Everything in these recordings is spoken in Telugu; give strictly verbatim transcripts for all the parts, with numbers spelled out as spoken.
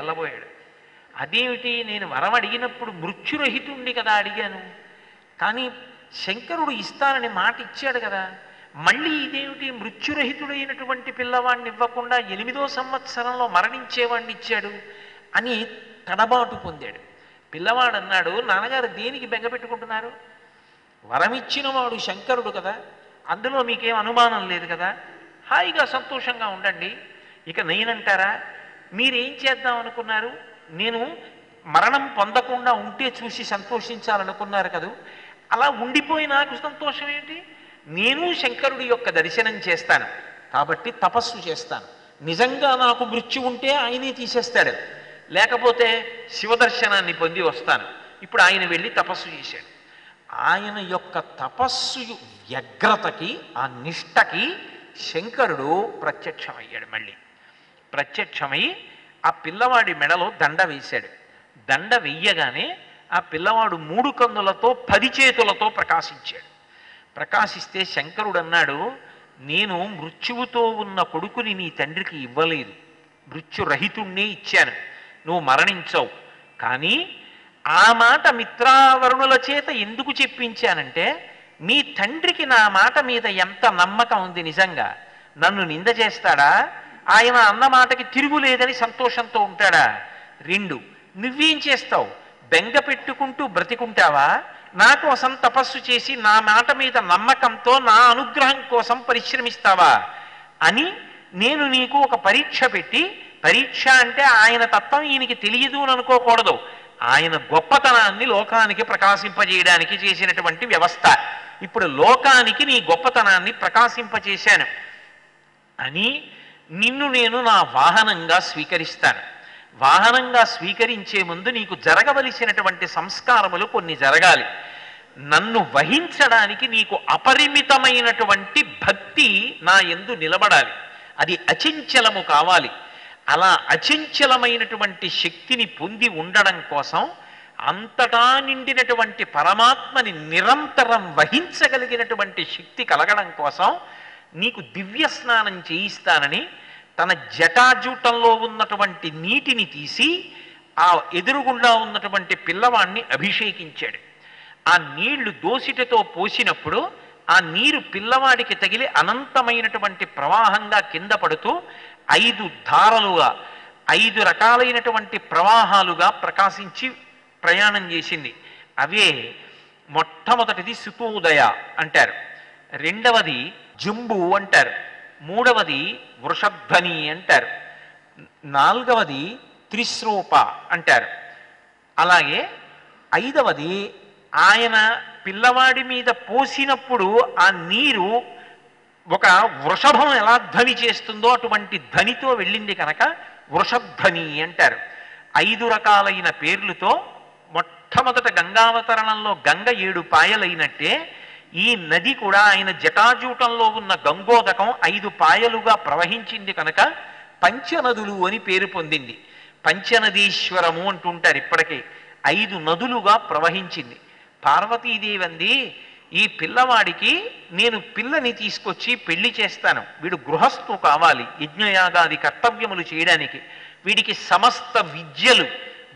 వెళ్ళబోయాడు. అదేమిటి, నేను వరం అడిగినప్పుడు మృత్యురహితుండి కదా అడిగాను, కానీ శంకరుడు ఇస్తానని మాట ఇచ్చాడు కదా, మళ్ళీ ఇదేమిటి మృత్యురహితుడైనటువంటి పిల్లవాడిని ఇవ్వకుండా ఎనిమిదో సంవత్సరంలో మరణించేవాడిని ఇచ్చాడు అని తడబాటు పొందాడు. పిల్లవాడు అన్నాడు, నాన్నగారు దేనికి బెంగ పెట్టుకుంటున్నారు, వరమిచ్చిన వాడు శంకరుడు కదా, అందులో మీకేం అనుమానం లేదు కదా, హాయిగా సంతోషంగా ఉండండి. ఇక నేనంటారా, మీరేం చేద్దాం అనుకున్నారు, నేను మరణం పొందకుండా ఉంటే చూసి సంతోషించాలనుకున్నారు కదా, అలా ఉండిపోయిన నాకు సంతోషం ఏంటి, నేను శంకరుడి యొక్క దర్శనం చేస్తాను కాబట్టి తపస్సు చేస్తాను, నిజంగా నాకు మృత్యు ఉంటే ఆయనే తీసేస్తాడు, లేకపోతే శివదర్శనాన్ని పొంది వస్తాను. ఇప్పుడు ఆయన వెళ్ళి తపస్సు చేశాడు. ఆయన యొక్క తపస్సు వ్యగ్రతకి ఆ నిష్టకి శంకరుడు ప్రత్యక్షమయ్యాడు. మళ్ళీ ప్రత్యక్షమై ఆ పిల్లవాడి మెడలో దండ వేశాడు. దండ వెయ్యగానే ఆ పిల్లవాడు మూడు కన్నులతో పది చేతులతో ప్రకాశించాడు. ప్రకాశిస్తే శంకరుడు అన్నాడు, నేను మృత్యువుతో ఉన్న కొడుకుని నీ తండ్రికి ఇవ్వలేదు, మృత్యురహితుణ్ణే ఇచ్చాను, నువ్వు మరణించవు. కానీ ఆ మాట మిత్రావరుణుల చేత ఎందుకు చెప్పించానంటే, మీ తండ్రికి నా మాట మీద ఎంత నమ్మకం ఉంది, నిజంగా నన్ను నింద చేస్తాడా, ఆయన అన్న మాటకి తిరుగులేదని సంతోషంతో ఉంటాడా, రెండు నువ్వేం చేస్తావు, బెంగ పెట్టుకుంటూ బ్రతికుంటావా, నా కోసం తపస్సు చేసి నా మాట మీద నమ్మకంతో నా అనుగ్రహం కోసం పరిశ్రమిస్తావా అని నేను నీకు ఒక పరీక్ష పెట్టి, పరీక్ష అంటే ఆయన తత్వం ఈయనకి తెలియదు అని అనుకోకూడదు, ఆయన గొప్పతనాన్ని లోకానికి ప్రకాశింపజేయడానికి చేసినటువంటి వ్యవస్థ. ఇప్పుడు లోకానికి నీ గొప్పతనాన్ని ప్రకాశింపచేశాను అని నిన్ను నేను నా వాహనంగా స్వీకరిస్తాను. వాహనంగా స్వీకరించే ముందు నీకు జరగవలసినటువంటి సంస్కారములు కొన్ని జరగాలి. నన్ను వహించడానికి నీకు అపరిమితమైనటువంటి భక్తి నా యందు నిలబడాలి, అది అచంచలము కావాలి. అలా అచంచలమైనటువంటి శక్తిని పొంది ఉండడం కోసం అంతటా నిండినటువంటి పరమాత్మని నిరంతరం వహించగలిగినటువంటి శక్తి కలగడం కోసం నీకు దివ్య స్నానం చేయిస్తానని తన జటాజూటంలో ఉన్నటువంటి నీటిని తీసి ఆ ఎదురుగుండా ఉన్నటువంటి పిల్లవాణ్ణి అభిషేకించాడు. ఆ నీళ్లు దోసిటితో పోసినప్పుడు ఆ నీరు పిల్లవాడికి తగిలి అనంతమైనటువంటి ప్రవాహంగా కింద పడుతూ ఐదు ధారలుగా, ఐదు రకాలైనటువంటి ప్రవాహాలుగా ప్రకాశించి ప్రయాణం చేసింది. అవే మొట్టమొదటిది సుతోదయ అంటారు, రెండవది జంబు అంటారు, మూడవది వృషధ్వని అంటారు, నాలుగవది త్రిశ్రూప అంటారు, అలాగే ఐదవది ఆయన పిల్లవాడి మీద పోసినప్పుడు ఆ నీరు ఒక వృషభం ఎలా ధ్వని చేస్తుందో అటువంటి ధ్వనితో వెళ్ళింది కనుక వృషధ్వని అంటారు. ఐదు రకాలైన పేర్లతో మొట్టమొదట గంగావతరణంలో గంగ ఏడు పాయలైనట్టే ఈ నది కూడా ఆయన జటాజూటంలో ఉన్న గంగోదకం ఐదు పాయలుగా ప్రవహించింది కనుక పంచనదులు అని పేరు పొందింది. పంచనదీశ్వరము అంటుంటారు ఇప్పటికే. ఐదు నదులుగా ప్రవహించింది. పార్వతీదేవి అంది, ఈ పిల్లవాడికి నేను పిల్లని తీసుకొచ్చి పెళ్లి చేస్తాను, వీడు గృహస్థు కావాలి, యజ్ఞయాగాది కర్తవ్యములు చేయడానికి, వీడికి సమస్త విద్యలు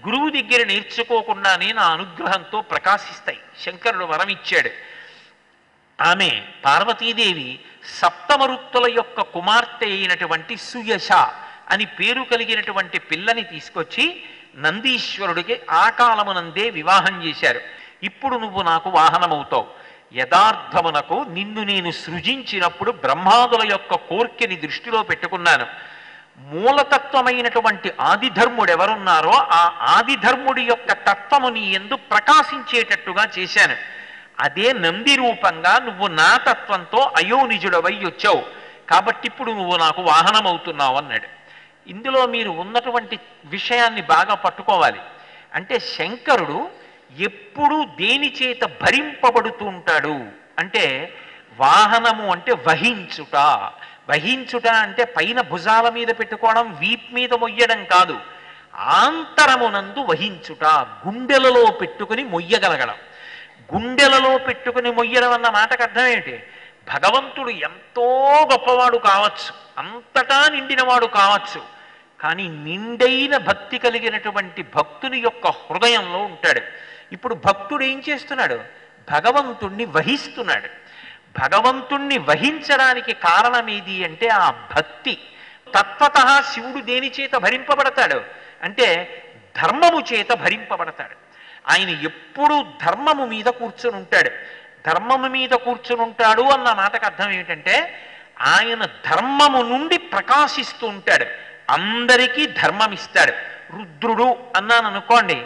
గురువు దగ్గర నేర్చుకోకుండానే నా అనుగ్రహంతో ప్రకాశిస్తాయి. శంకరుడు వరం ఇచ్చాడు. ఆమె పార్వతీదేవి సప్తమరుత్తుల యొక్క కుమార్తె అయినటువంటి సుయశ అని పేరు కలిగినటువంటి పిల్లని తీసుకొచ్చి నందీశ్వరుడికి ఆ కాలమునందే వివాహం చేశారు. ఇప్పుడు నువ్వు నాకు వాహనమవుతావు. యథార్థమునకు నిన్ను నేను సృజించినప్పుడు బ్రహ్మాదుల యొక్క కోర్కెని దృష్టిలో పెట్టుకున్నాను. మూలతత్వమైనటువంటి ఆదిధర్ముడు ఎవరున్నారో ఆ ఆదిధర్ముడి యొక్క తత్వము నీ యందు ప్రకాశించేటట్టుగా చేశాను. అదే నంది రూపంగా నువ్వు నా తత్వంతో అయోనిజుడవై వచ్చావు, కాబట్టి ఇప్పుడు నువ్వు నాకు వాహనం అవుతున్నావు అన్నాడు. ఇందులో మీరు ఉన్నటువంటి విషయాన్ని బాగా పట్టుకోవాలి. అంటే శంకరుడు ఎప్పుడూ దేని చేత భరింపబడుతూ ఉంటాడు అంటే, వాహనము అంటే వహించుట. వహించుట అంటే పైన భుజాల మీద పెట్టుకోవడం, వీప్ మీద మొయ్యడం కాదు, ఆంతరమునందు వహించుట, గుండెలలో పెట్టుకుని మొయ్యగలగడం. గుండెలలో పెట్టుకుని మొయ్యడం అన్న మాటకు అర్థం ఏమిటి, భగవంతుడు ఎంతో గొప్పవాడు కావచ్చు, అంతటా నిండినవాడు కావచ్చు, కానీ నిండైన భక్తి కలిగినటువంటి భక్తుని యొక్క హృదయంలో ఉంటాడు. ఇప్పుడు భక్తుడు ఏం చేస్తున్నాడు? భగవంతుణ్ణి వహిస్తున్నాడు. భగవంతుణ్ణి వహించడానికి కారణం ఏది అంటే ఆ భక్తి. తత్వతః శివుడు దేని చేత భరింపబడతాడు అంటే ధర్మము చేత భరింపబడతాడు. ఆయన ఎప్పుడూ ధర్మము మీద కూర్చొని ఉంటాడు. ధర్మము మీద కూర్చొని ఉంటాడు అన్న మాటకు అర్థం ఏమిటంటే ఆయన ధర్మము నుండి ప్రకాశిస్తూ ఉంటాడు. అందరికీ ధర్మం ఇస్తాడు. రుద్రుడు అన్నాను అనుకోండి,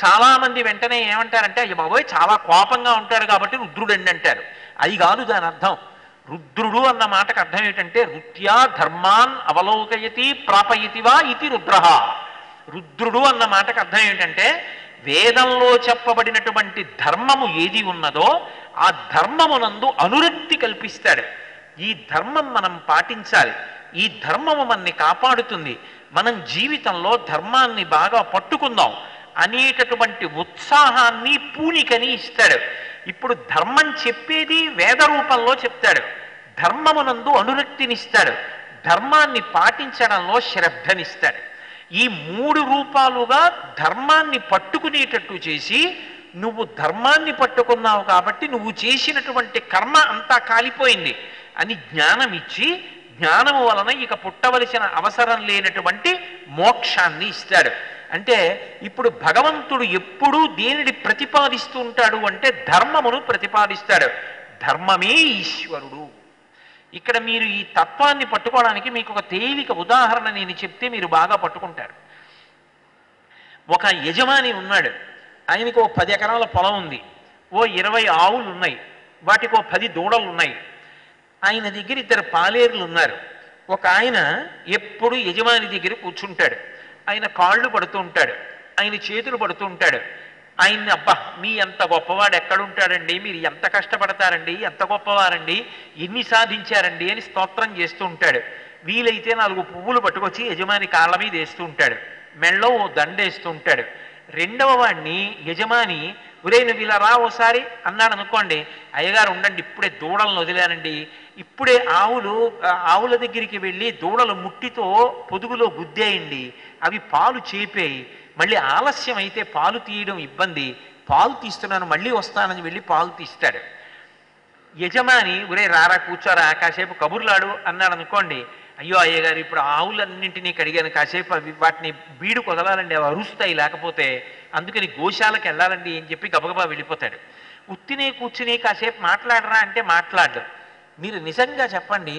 చాలామంది వెంటనే ఏమంటారంటే అయ్య బాబోయ్ చాలా కోపంగా ఉంటాడు కాబట్టి రుద్రుడు అని అంటారు. అది కాదు దాని అర్థం. రుద్రుడు అన్న మాటకు అర్థం ఏంటంటే రుత్యా ధర్మాన్ అవలోకయతి ప్రాపయతివా ఇది రుద్ర. రుద్రుడు అన్న మాటకు అర్థం ఏంటంటే వేదంలో చెప్పబడినటువంటి ధర్మము ఏది ఉన్నదో ఆ ధర్మమునందు అనురక్తి కల్పిస్తాడు. ఈ ధర్మం మనం పాటించాలి, ఈ ధర్మము మనల్ని కాపాడుతుంది, మనం జీవితంలో ధర్మాన్ని బాగా పట్టుకుందాం అనేటటువంటి ఉత్సాహాన్ని పూనికని ఇస్తాడు. ఇప్పుడు ధర్మం చెప్పేది వేద రూపంలో చెప్తాడు. ధర్మమునందు అనురక్తినిస్తాడు. ధర్మాన్ని పాటించడంలో శ్రద్ధనిస్తాడు. ఈ మూడు రూపాలుగా ధర్మాన్ని పట్టుకునేటట్టు చేసి నువ్వు ధర్మాన్ని పట్టుకున్నావు కాబట్టి నువ్వు చేసినటువంటి కర్మ అంతా కాలిపోయింది అని జ్ఞానం ఇచ్చి జ్ఞానము వలన ఇక పుట్టవలసిన అవసరం లేనటువంటి మోక్షాన్ని ఇస్తాడు. అంటే ఇప్పుడు భగవంతుడు ఎప్పుడూ దేనిని ప్రతిపాదిస్తూ ఉంటాడు అంటే ధర్మమును ప్రతిపాదిస్తాడు. ధర్మమే ఈశ్వరుడు. ఇక్కడ మీరు ఈ తత్వాన్ని పట్టుకోవడానికి మీకు ఒక తేలిక ఉదాహరణ నేను చెప్తే మీరు బాగా పట్టుకుంటారు. ఒక యజమాని ఉన్నాడు. ఆయనకు ఓ పది ఎకరాల పొలం ఉంది. ఓ ఇరవై ఆవులు ఉన్నాయి. వాటికి ఓ పది దూడలు ఉన్నాయి. ఆయన దగ్గర ఇద్దరు పాలేరులు ఉన్నారు. ఒక ఆయన ఎప్పుడు యజమాని దగ్గర కూర్చుంటాడు. ఆయన కాళ్ళు పడుతూ ఉంటాడు, ఆయన చేతులు పడుతూ ఉంటాడు. ఆయన్ని అబ్బా మీ అంత గొప్పవాడు ఎక్కడుంటాడండి, మీరు ఎంత కష్టపడతారండి, ఎంత గొప్పవారండి, ఎన్ని సాధించారండి అని స్తోత్రం చేస్తూ ఉంటాడు. వీలైతే నాలుగు పువ్వులు పట్టుకొచ్చి యజమాని కాళ్ళ మీద వేస్తూ ఉంటాడు. మెళ్ళో ఓ దండ వేస్తూ ఉంటాడు. రెండవ వాడిని యజమాని ఒరే నువ్వు ఇలా రా ఓసారి అన్నాడు అనుకోండి. అయ్యగారు ఉండండి, ఇప్పుడే దూడలను వదిలానండి, ఇప్పుడే ఆవులు ఆవుల దగ్గరికి వెళ్ళి దూడల ముట్టితో పొదుగులో గుద్దేయండి, అవి పాలు చేపేయి, మళ్ళీ ఆలస్యం అయితే పాలు తీయడం ఇబ్బంది, పాలు తీస్తున్నాను మళ్ళీ వస్తానని వెళ్ళి పాలు తీస్తాడు. యజమాని ఒరే రారా కూర్చోరా కాసేపు కబుర్లాడు అన్నాడు అనుకోండి. అయ్యో అయ్యగారు ఇప్పుడు ఆవులన్నింటినీ కడిగాను, కాసేపు అవి వాటిని బీడు కొదలాలండి, అవి అరుస్తాయి, లేకపోతే అందుకని గోశాలకు వెళ్ళాలండి అని చెప్పి గబగబా వెళ్ళిపోతాడు. ఉత్తినే కూర్చుని కాసేపు మాట్లాడరా అంటే మాట్లాడు. మీరు నిజంగా చెప్పండి,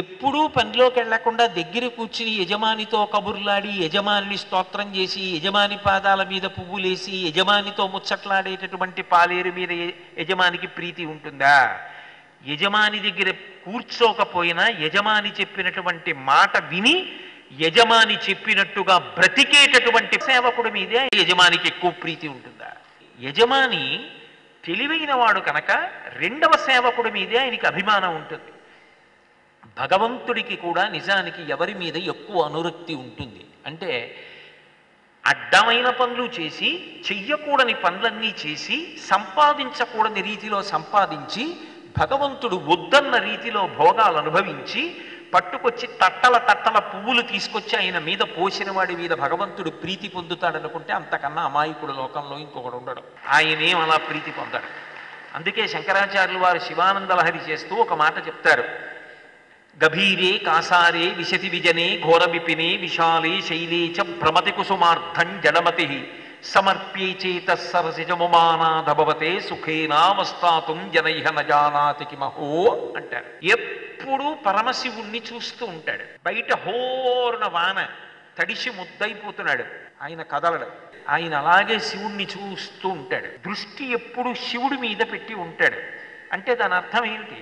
ఎప్పుడూ పనిలోకి వెళ్లకుండా దగ్గర కూర్చుని యజమానితో కబుర్లాడి, యజమానిని స్తోత్రం చేసి, యజమాని పాదాల మీద పువ్వులేసి, యజమానితో ముచ్చట్లాడేటటువంటి పాలేరు మీద యజమానికి ప్రీతి ఉంటుందా? యజమాని దగ్గర కూర్చోకపోయినా యజమాని చెప్పినటువంటి మాట విని యజమాని చెప్పినట్టుగా బ్రతికేటటువంటి సేవకుడి మీదే యజమానికి ఎక్కువ ప్రీతి ఉంటుందా? యజమాని తెలివైన వాడు కనుక రెండవ సేవకుడి మీదే ఆయనకి అభిమానం ఉంటుంది. భగవంతుడికి కూడా నిజానికి ఎవరి మీద ఎక్కువ అనురక్తి ఉంటుంది అంటే అడ్డమైన పనులు చేసి, చెయ్యకూడని పనులన్నీ చేసి, సంపాదించకూడని రీతిలో సంపాదించి, భగవంతుడు వద్దన్న రీతిలో భోగాలు అనుభవించి, పట్టుకొచ్చి తట్టల తట్టల పువ్వులు తీసుకొచ్చి ఆయన మీద పోసిన వాడి మీద భగవంతుడు ప్రీతి పొందుతాడనుకుంటే అంతకన్నా అమాయకుడు లోకంలో ఇంకొకడు ఉండడు. ఆయనేం అలా ప్రీతి పొందాడు. అందుకే శంకరాచార్యులు వారు శివానంద లహరి చేస్తూ ఒక మాట చెప్తారు. గభీరే కాసారే విశతి విజనే ఘోర విపినే విశాలే శైలే చ భ్రమతి కుసుమార్థం జడమతి సమర్ప్యే చేత సరసిజముమానాధభవతే సుఖేనావస్థాతుం జనైహ నజానాతి కిమహో అంటారు. ఎప్పుడూ పరమశివుణ్ణి చూస్తూ ఉంటాడు. బయట హోరున వాన తడిసి ముద్దైపోతున్నాడు, ఆయన కదలడు. ఆయన అలాగే శివుణ్ణి చూస్తూ ఉంటాడు. దృష్టి ఎప్పుడు శివుడి మీద పెట్టి ఉంటాడు. అంటే దాని అర్థం ఏంటి?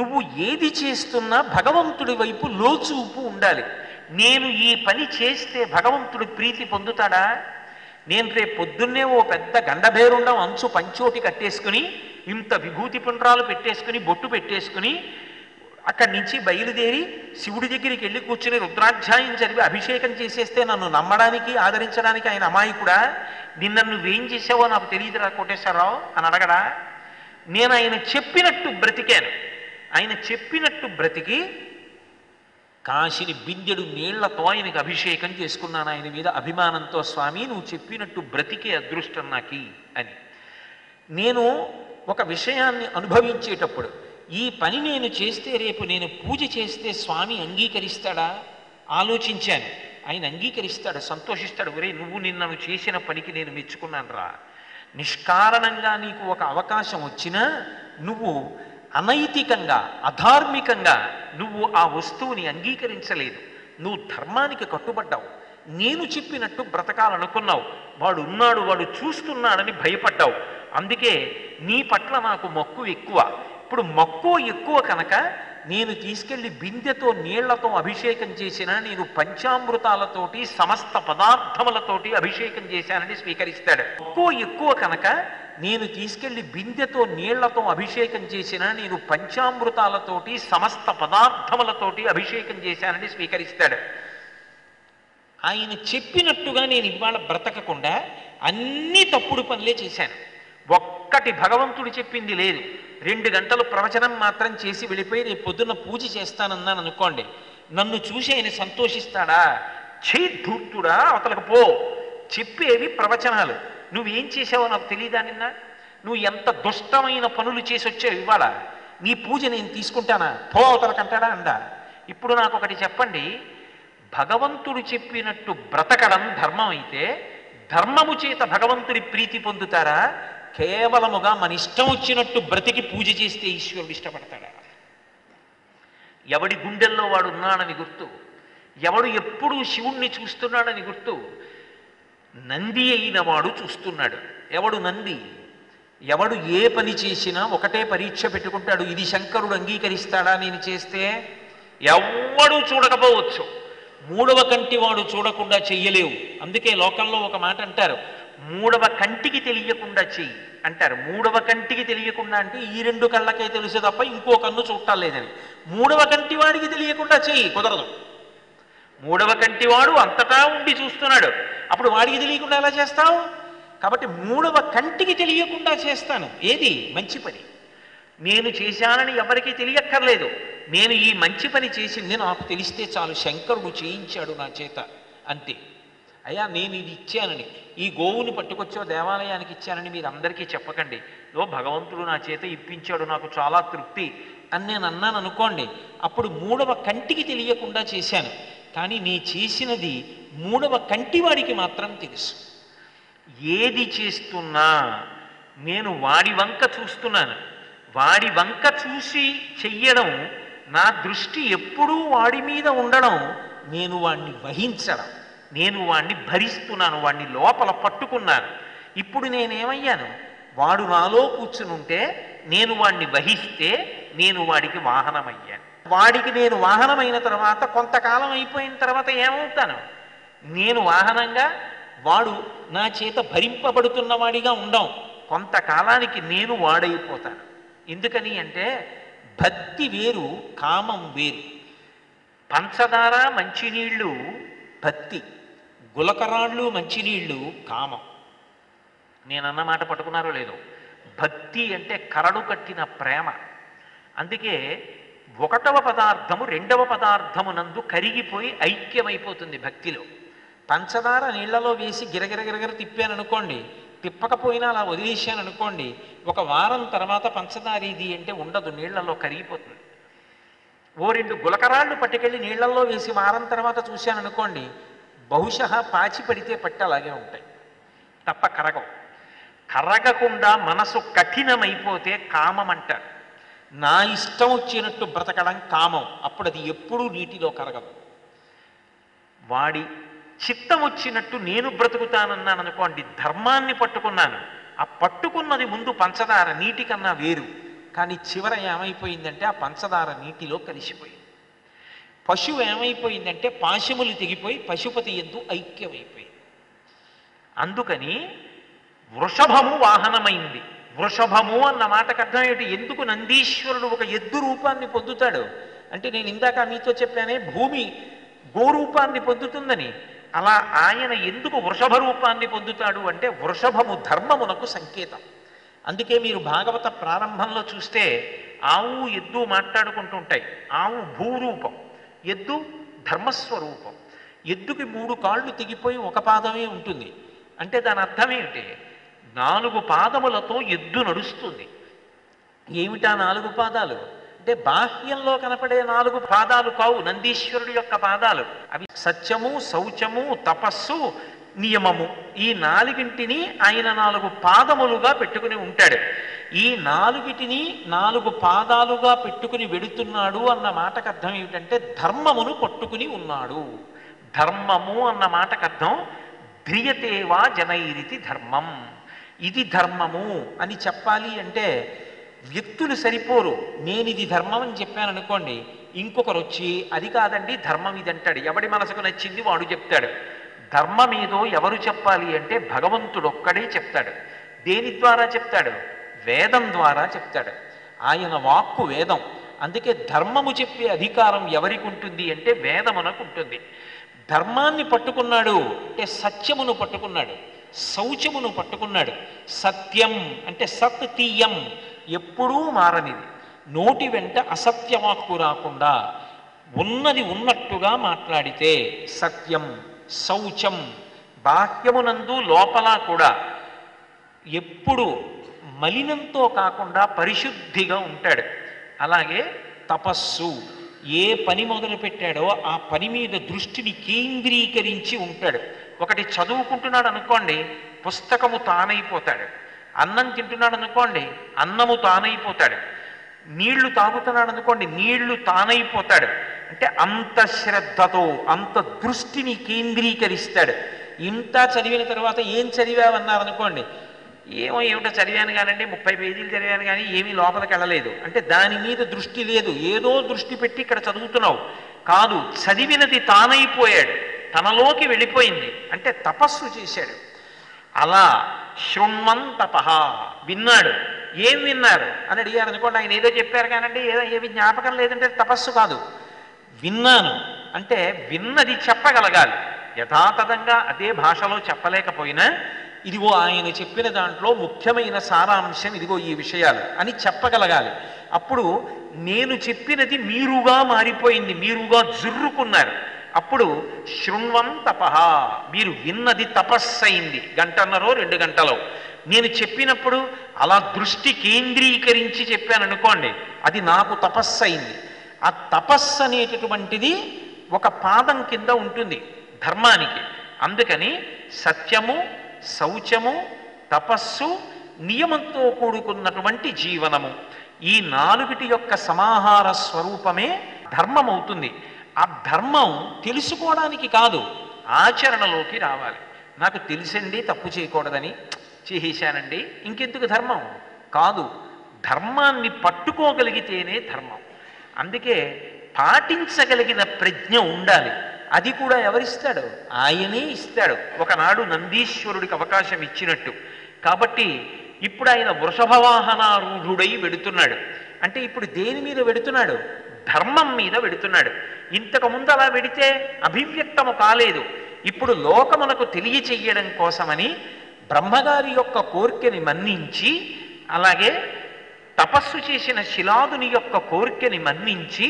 నువ్వు ఏది చేస్తున్నా భగవంతుడి వైపు లోచూపు ఉండాలి. నేను ఈ పని చేస్తే భగవంతుడు ప్రీతి పొందుతాడా? నేను రేపు పొద్దున్నే ఓ పెద్ద గండభేరుండం అంచు పంచోటి కట్టేసుకుని, ఇంత విభూతి పుండ్రాలు పెట్టేసుకుని, బొట్టు పెట్టేసుకుని అక్కడి నుంచి బయలుదేరి శివుడి దగ్గరికి వెళ్ళి కూర్చుని రుద్రాధ్యాయం చదివి అభిషేకం చేసేస్తే నన్ను నమ్మడానికి, ఆదరించడానికి ఆయన అమాయకుడా? నిన్న నువ్వేం చేసావో నాకు తెలియదురా కోటేశ్వరరావు అని అడగడా? నేను ఆయన చెప్పినట్టు బ్రతికాను. ఆయన చెప్పినట్టు బ్రతికి కాశిని బిందెడు నీళ్లతో ఆయనకు అభిషేకం చేసుకున్నాను, ఆయన మీద అభిమానంతో స్వామి నువ్వు చెప్పినట్టు బ్రతికే అదృష్టం నాకి అని. నేను ఒక విషయాన్ని అనుభవించేటప్పుడు ఈ పని నేను చేస్తే రేపు నేను పూజ చేస్తే స్వామి అంగీకరిస్తాడా ఆలోచించాను. ఆయన అంగీకరిస్తాడు, సంతోషిస్తాడు. ఒరే నువ్వు నిన్నను చేసిన పనికి నేను మెచ్చుకున్నాను రా, నిష్కారణంగా నీకు ఒక అవకాశం వచ్చినా నువ్వు అనైతికంగా అధార్మికంగా నువ్వు ఆ వస్తువుని అంగీకరించలేదు, నువ్వు ధర్మానికి కట్టుబడ్డావు, నేను చెప్పినట్టు బ్రతకాలనుకున్నావు, వాడు ఉన్నాడు వాడు చూస్తున్నాడని భయపడ్డావు, అందుకే నీ పట్ల నాకు మక్కువ ఎక్కువ. ఇప్పుడు మక్కువ ఎక్కువ కనుక నేను తీసుకెళ్లి బిందెతో నీళ్లతో అభిషేకం చేసినా నేను పంచామృతాలతోటి సమస్త పదార్థములతోటి అభిషేకం చేశానని స్వీకరిస్తాడు. మక్కువ ఎక్కువ కనుక నేను తీసుకెళ్లి బిందెతో నీళ్లతో అభిషేకం చేసినా నేను పంచామృతాలతోటి సమస్త పదార్థములతోటి అభిషేకం చేశానని స్వీకరిస్తాడు. ఆయన చెప్పినట్టుగా నేను ఇవాళ బ్రతకకుండా అన్ని తప్పుడు పనులే చేశాను, ఒక్కటి భగవంతుడు చెప్పింది లేదు. రెండు గంటలు ప్రవచనం మాత్రం చేసి వెళ్ళిపోయి రేపు పొద్దున్న పూజ చేస్తానన్నాను అనుకోండి, నన్ను చూసి ఆయన సంతోషిస్తాడా? చే ధూర్తుడా, అవతలకు పో, చెప్పేవి ప్రవచనాలు, నువ్వేం చేసావో నాకు తెలియదా? నిన్న నువ్వు ఎంత దుష్టమైన పనులు చేసి వచ్చావు, ఇవాళ నీ పూజ నేను తీసుకుంటానా, పో అవతలకంటాడా అందా? ఇప్పుడు నాకు ఒకటి చెప్పండి, భగవంతుడు చెప్పినట్టు బ్రతకడం ధర్మం అయితే ధర్మము చేత భగవంతుడి ప్రీతి పొందుతారా, కేవలముగా మన ఇష్టం వచ్చినట్టు బ్రతికి పూజ చేస్తే ఈశ్వరుడు ఇష్టపడతాడా? ఎవడి గుండెల్లో వాడు ఉన్నాడని గుర్తు, ఎవడు ఎప్పుడూ శివుణ్ణి చూస్తున్నాడని గుర్తు. నంది అయిన వాడు చూస్తున్నాడు. ఎవడు నంది? ఎవడు ఏ పని చేసినా ఒకటే పరీక్ష పెట్టుకుంటాడు, ఇది శంకరుడు అంగీకరిస్తాడా నేను చేస్తే? ఎవడు చూడకపోవచ్చు, మూడవ కంటి వాడు చూడకుండా చెయ్యలేవు. అందుకే లోకంలో ఒక మాట అంటారు, మూడవ కంటికి తెలియకుండా చెయ్యి అంటారు. మూడవ కంటికి తెలియకుండా అంటే ఈ రెండు కళ్ళకే తెలుసు తప్ప ఇంకో కన్ను చూడలేదని. మూడవ కంటి వాడికి తెలియకుండా చెయ్యి కుదరదు, మూడవ కంటి వాడు అంతటా ఉండి చూస్తున్నాడు, అప్పుడు వాడికి తెలియకుండా ఎలా చేస్తావు? కాబట్టి మూడవ కంటికి తెలియకుండా చేస్తాను, ఏది మంచి పని నేను చేశానని ఎవరికీ తెలియక్కర్లేదు, నేను ఈ మంచి పని చేసింది నాకు తెలిస్తే చాలు, శంకరుడు చేయించాడు నా చేత అంతే. అయ్యా నేను ఇది ఇచ్చానని, ఈ గోవుని పట్టుకొచ్చో దేవాలయానికి ఇచ్చానని మీరు అందరికీ చెప్పకండి, ఓ భగవంతుడు నా చేత ఇప్పించాడు నాకు చాలా తృప్తి అని నేను అన్నాను అనుకోండి, అప్పుడు మూడవ కంటికి తెలియకుండా చేశాను. కానీ నీ చేసినది మూడవ కంటి వాడికి మాత్రం తెలుసు. ఏది చేస్తున్నా నేను వాడి వంక చూస్తున్నాను, వాడి వంక చూసి చెయ్యడం, నా దృష్టి ఎప్పుడూ వాడి మీద ఉండడం, నేను వాడిని వహించడం, నేను వాడిని భరిస్తున్నాను, వాడిని లోపల పట్టుకున్నాను. ఇప్పుడు నేనేమయ్యాను, వాడు నాలో కూర్చునుంటే నేను వాడిని వహిస్తే నేను వాడికి వాహనమయ్యాను. వాడికి నేను వాహనమైన తర్వాత కొంతకాలం అయిపోయిన తర్వాత ఏమవుతాను? నేను వాహనంగా, వాడు నా చేత భరింపబడుతున్నవాడిగా ఉండం, కొంతకాలానికి నేను వాడైపోతాను. ఎందుకని అంటే భక్తి వేరు కామం వేరు. పంచదార మంచినీళ్ళు భక్తి, గులకరాళ్ళు మంచినీళ్ళు కామం. నేనన్న మాట పట్టుకున్నారో లేదో, భక్తి అంటే కరడు కట్టిన ప్రేమ. అందుకే ఒకటవ పదార్థము రెండవ పదార్థమునందు కరిగిపోయి ఐక్యమైపోతుంది భక్తిలో. పంచదార నీళ్లలో వేసి గిరగిరగిరగిర తిప్పాననుకోండి, తిప్పకపోయినా అలా వదిలేశాను అనుకోండి, ఒక వారం తర్వాత పంచదార ఇది అంటే ఉండదు, నీళ్లలో కరిగిపోతుంది. ఓ రెండు గులకరాళ్ళు పట్టుకెళ్ళి నీళ్లలో వేసి వారం తర్వాత చూశాను అనుకోండి, బహుశా పాచి పడితే పట్టి అలాగే ఉంటాయి తప్ప కరగవు. కరగకుండా మనసు కఠినమైపోతే కామం అంటారు. నా ఇష్టం వచ్చినట్టు బ్రతకడం కామం, అప్పుడు అది ఎప్పుడూ నీటిలో కరగదు. వాడి చిత్తం వచ్చినట్టు నేను బ్రతుకుతానన్నాను అనుకోండి, ధర్మాన్ని పట్టుకున్నాను, ఆ పట్టుకున్నది ముందు పంచదార నీటి కన్నా వేరు, కానీ చివర ఏమైపోయిందంటే ఆ పంచదార నీటిలో కలిసిపోయింది. పశువు ఏమైపోయిందంటే పాశములు తెగిపోయి పశుపతి యందు ఐక్యమైపోయింది. అందుకని వృషభము వాహనమైంది. వృషభము అన్న మాటకు అర్థం ఏమిటి? ఎందుకు నందీశ్వరుడు ఒక ఎద్దు రూపాన్ని పొందుతాడు అంటే, నేను ఇందాక మీతో చెప్పానే భూమి గోరూపాన్ని పొందుతుందని, అలా ఆయన ఎందుకు వృషభ రూపాన్ని పొందుతాడు అంటే వృషభము ధర్మమునకు సంకేతం. అందుకే మీరు భాగవత ప్రారంభంలో చూస్తే ఆవు ఎద్దు మాట్లాడుకుంటుంటాయి. ఆవు భూరూపం, ఎద్దు ధర్మస్వరూపం. ఎద్దుకి మూడు కాళ్ళు తెగిపోయి ఒక పాదమే ఉంటుంది అంటే దాని అర్థం ఏమిటి? నాలుగు పాదములతో ఎద్దు నడుస్తుంది. ఏమిటా నాలుగు పాదాలు అంటే బాహ్యంలో కనపడే నాలుగు పాదాలు కావు నందీశ్వరుడు యొక్క పాదాలు. అవి సత్యము, శౌచము, తపస్సు, నియమము, ఈ నాలుగింటిని ఆయన నాలుగు పాదములుగా పెట్టుకుని ఉంటాడు. ఈ నాలుగిటిని నాలుగు పాదాలుగా పెట్టుకుని వెడుతున్నాడు అన్న మాటకు అర్థం ఏమిటంటే ధర్మమును పట్టుకుని ఉన్నాడు. ధర్మము అన్న మాటకు అర్థం ధ్రియతేవా జనైరితి ధర్మం. ఇది ధర్మము అని చెప్పాలి అంటే వ్యక్తులు సరిపోరు. నేను ఇది ధర్మం అని చెప్పాను అనుకోండి, ఇంకొకరు వచ్చి అది కాదండి ధర్మం ఇది అంటాడు. ఎవడి మనసుకు నచ్చింది వాడు చెప్తాడు. ధర్మం ఏదో ఎవరు చెప్పాలి అంటే భగవంతుడు ఒక్కడే చెప్తాడు. దేని ద్వారా చెప్తాడు? వేదం ద్వారా చెప్తాడు. ఆయన వాక్కు వేదం. అందుకే ధర్మము చెప్పే అధికారం ఎవరికి ఉంటుంది అంటే వేదమునకు ఉంటుంది. ధర్మాన్ని పట్టుకున్నాడు అంటే సత్యమును పట్టుకున్నాడు, శౌచమును పట్టుకున్నాడు. సత్యం అంటే సత్యం, ఎప్పుడూ మారనిది, నోటి వెంట అసత్యవాక్కు రాకుండా ఉన్నది ఉన్నట్టుగా మాట్లాడితే సత్యం. శౌచం బాహ్యమునందు లోపల కూడా ఎప్పుడు మలినంతో కాకుండా పరిశుద్ధిగా ఉంటాడు. అలాగే తపస్సు, ఏ పని మొదలు పెట్టాడో ఆ పని మీద దృష్టిని కేంద్రీకరించి ఉంటాడు. ఒకటి చదువుకుంటున్నాడు అనుకోండి, పుస్తకము తానైపోతాడు. అన్నం తింటున్నాడు అనుకోండి, అన్నము తానైపోతాడు. నీళ్లు తాగుతున్నాడు అనుకోండి, నీళ్లు తానైపోతాడు. అంటే అంత శ్రద్ధతో అంత దృష్టిని కేంద్రీకరిస్తాడు. ఇంత చదివిన తర్వాత ఏం చదివావన్నారనుకోండి, ఏమో ఏమిటో చదివాను కానండి, ముప్పై పేజీలు చదివాను కానీ ఏమీ లోపలికి వెళ్ళలేదు అంటే దాని మీద దృష్టి లేదు. ఏదో దృష్టి పెట్టి ఇక్కడ చదువుతున్నావు కాదు, చదివినది తానైపోయాడు, తనలోకి వెళ్ళిపోయింది అంటే తపస్సు చేశాడు. అలా శృణ్వంతపహ విన్నాడు. ఏం విన్నారు అని అడిగారు అనుకోండి, ఆయన ఏదో చెప్పారు కానండి ఏదో ఏమి జ్ఞాపకం లేదంటే తపస్సు కాదు. విన్నాను అంటే విన్నది చెప్పగలగాలి, యథాతథంగా అదే భాషలో చెప్పలేకపోయినా ఇదిగో ఆయన చెప్పిన దాంట్లో ముఖ్యమైన సారాంశం ఇదిగో ఈ విషయాలు అని చెప్పగలగాలి. అప్పుడు నేను చెప్పినది మీరుగా మారిపోయింది, మీరుగా జుర్రుకున్నారు. అప్పుడు శృణ్వం తపహ, మీరు విన్నది తపస్సైంది. గంటన్నరో రెండు గంటలో నేను చెప్పినప్పుడు అలా దృష్టి కేంద్రీకరించి చెప్పాను అనుకోండి, అది నాకు తపస్సు అయింది. ఆ తపస్సు అనేటటువంటిది ఒక పాదం కింద ఉంటుంది ధర్మానికి. అందుకని సత్యము, శౌచము, తపస్సు, నియమంతో కూడుకున్నటువంటి జీవనము, ఈ నాలుగిటి యొక్క సమాహార స్వరూపమే ధర్మం అవుతుంది. ఆ ధర్మం తెలుసుకోవడానికి కాదు, ఆచరణలోకి రావాలి. నాకు తెలిసింది తప్పు చేయకూడదని చేసేశానండి ఇంకెందుకు ధర్మం కాదు, ధర్మాన్ని పట్టుకోగలిగితేనే ధర్మం. అందుకే పాటించగలిగిన ప్రజ్ఞ ఉండాలి. అది కూడా ఎవరిస్తాడు? ఆయనే ఇస్తాడు. ఒకనాడు నందీశ్వరుడికి అవకాశం ఇచ్చినట్టు. కాబట్టి ఇప్పుడు ఆయన వృషభవాహనారూఢుడై వెడుతున్నాడు అంటే ఇప్పుడు దేని మీద వెడుతున్నాడు? ధర్మం మీద వెడుతున్నాడు. ఇంతకుముందు అలా వెడితే అభివ్యక్తము కాలేదు. ఇప్పుడు లోకమునకు తెలియచేయడం కోసమని బ్రహ్మగారి యొక్క కోరికని మన్నించి, అలాగే తపస్సు చేసిన శిలాదుని యొక్క కోరికని మన్నించి,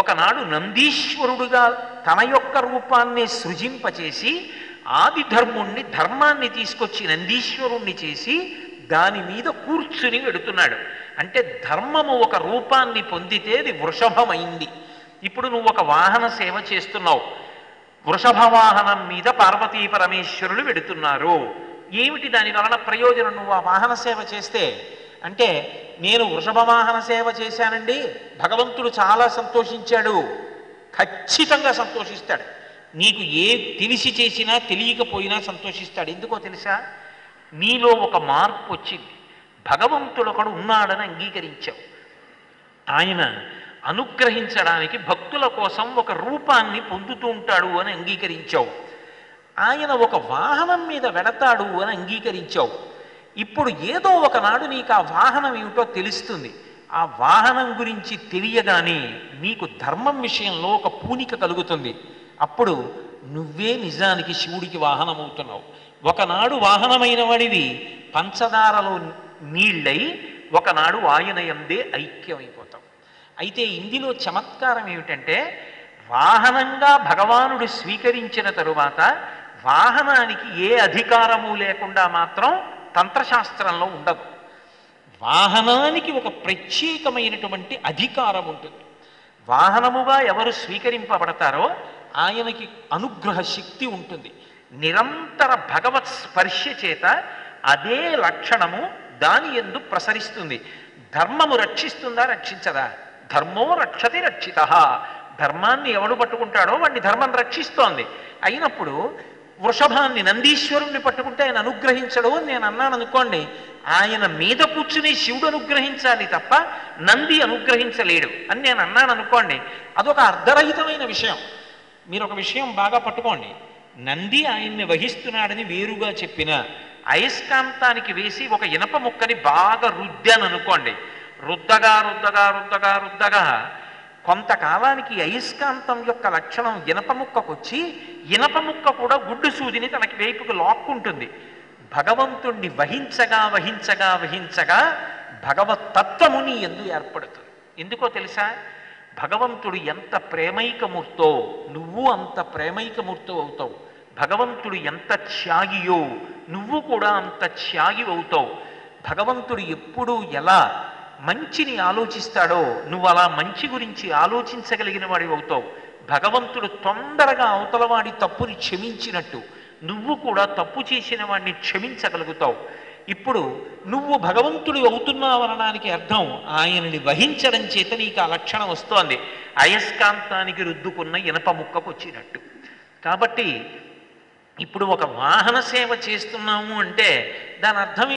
ఒకనాడు నందీశ్వరుడుగా తన యొక్క రూపాన్ని సృజింపచేసి ఆది ధర్ముణ్ణి, ధర్మాన్ని తీసుకొచ్చి నందీశ్వరుణ్ణి చేసి దాని మీద కూర్చుని వెడుతున్నాడు. అంటే ధర్మము ఒక రూపాన్ని పొందితే అది వృషభమైంది. ఇప్పుడు నువ్వు ఒక వాహన సేవ చేస్తున్నావు, వృషభ వాహనం మీద పార్వతీ పరమేశ్వరులు వెడుతున్నారు. ఏమిటి దాని వలన ప్రయోజనం? నువ్వు ఆ వాహన సేవ చేస్తే అంటే నేను వృషభ వాహన సేవ చేశానండి, భగవంతుడు చాలా సంతోషించాడు. ఖచ్చితంగా సంతోషిస్తాడు. నీకు ఏ తెలిసి చేసినా తెలియకపోయినా సంతోషిస్తాడు. ఎందుకో తెలుసా? నీలో ఒక మార్పు వచ్చింది, భగవంతుడు ఒకడు ఉన్నాడని అంగీకరించావు. ఆయన అనుగ్రహించడానికి భక్తుల కోసం ఒక రూపాన్ని పొందుతూ ఉంటాడు అని అంగీకరించావు. ఆయన ఒక వాహనం మీద వెడతాడు అని అంగీకరించావు. ఇప్పుడు ఏదో ఒకనాడు నీకు ఆ వాహనం ఏమిటో తెలుస్తుంది. ఆ వాహనం గురించి తెలియగానే నీకు ధర్మం విషయంలో ఒక పూనిక కలుగుతుంది. అప్పుడు నువ్వే నిజానికి శివుడికి వాహనం అవుతున్నావు. ఒకనాడు వాహనమైన వాడివి పంచదారలో నీళ్ళై ఒకనాడు ఆయన యందే ఐక్యమైపోతావు. అయితే ఇందులో చమత్కారం ఏమిటంటే వాహనంగా భగవానుడు స్వీకరించిన తరువాత వాహనానికి ఏ అధికారము లేకుండా మాత్రం తంత్రశాస్త్రంలో ఉండదు. వాహనానికి ఒక ప్రత్యేకమైనటువంటి అధికారం ఉంటుంది. వాహనముగా ఎవరు స్వీకరింపబడతారో ఆయనకి అనుగ్రహ శక్తి ఉంటుంది. నిరంతర భగవత్ స్పర్శ చేత అదే లక్షణము దాని యందు ప్రసరిస్తుంది. ధర్మము రక్షిస్తుందా, రక్షించదా? ధర్మో రక్షతి రక్షితః. ధర్మాన్ని ఎవడు పట్టుకుంటాడో వాడిని ధర్మం రక్షిస్తోంది. అయినప్పుడు వృషభాన్ని నందీశ్వరుణ్ణి పట్టుకుంటే ఆయన అనుగ్రహించడు అని నేను అన్నాను అనుకోండి, ఆయన మీద కూర్చుని శివుడు అనుగ్రహించాలి తప్ప నంది అనుగ్రహించలేడు అని నేను అన్నాను అనుకోండి, అదొక అర్ధరహితమైన విషయం. మీరు ఒక విషయం బాగా పట్టుకోండి, నంది ఆయన్ని వహిస్తున్నాడని వేరుగా చెప్పిన అయస్కాంతానికి వేసి ఒక ఇనప ముక్కని బాగా రుద్దాను అనుకోండి, రుద్దగా రుద్దగా రుద్దగా రుద్దగా కొంతకాలానికి అయస్కాంతం యొక్క లక్షణం ఇనప ముక్కకు వచ్చి ఇనప ముక్క కూడా గుడ్డు సూదిని తనకి వైపుకు లాక్కుంటుంది. భగవంతుణ్ణి వహించగా వహించగా వహించగా భగవతత్వముని ఎందు ఏర్పడుతుంది. ఎందుకో తెలుసా, భగవంతుడు ఎంత ప్రేమైకమూర్తో నువ్వు అంత ప్రేమైకమూర్తో అవుతావు. భగవంతుడు ఎంత త్యాగియో నువ్వు కూడా అంత త్యాగి అవుతావు. భగవంతుడు ఎప్పుడూ ఎలా మంచిని ఆలోచిస్తాడో నువ్వు అలా మంచి గురించి ఆలోచించగలిగిన వాడివి అవుతావు. భగవంతుడు తొందరగా అవతలవాడి తప్పుని క్షమించినట్టు నువ్వు కూడా తప్పు చేసిన వాడిని క్షమించగలుగుతావు. ఇప్పుడు నువ్వు భగవంతుడు అవుతున్నావనడానికి అర్థం ఆయనని వహించడం చేత నీకు ఆ లక్షణం వస్తోంది, అయస్కాంతానికి రుద్దుకున్న ఇనప ముక్కకు వచ్చినట్టు. కాబట్టి ఇప్పుడు ఒక వాహన సేవ చేస్తున్నాము అంటే దాని అర్థం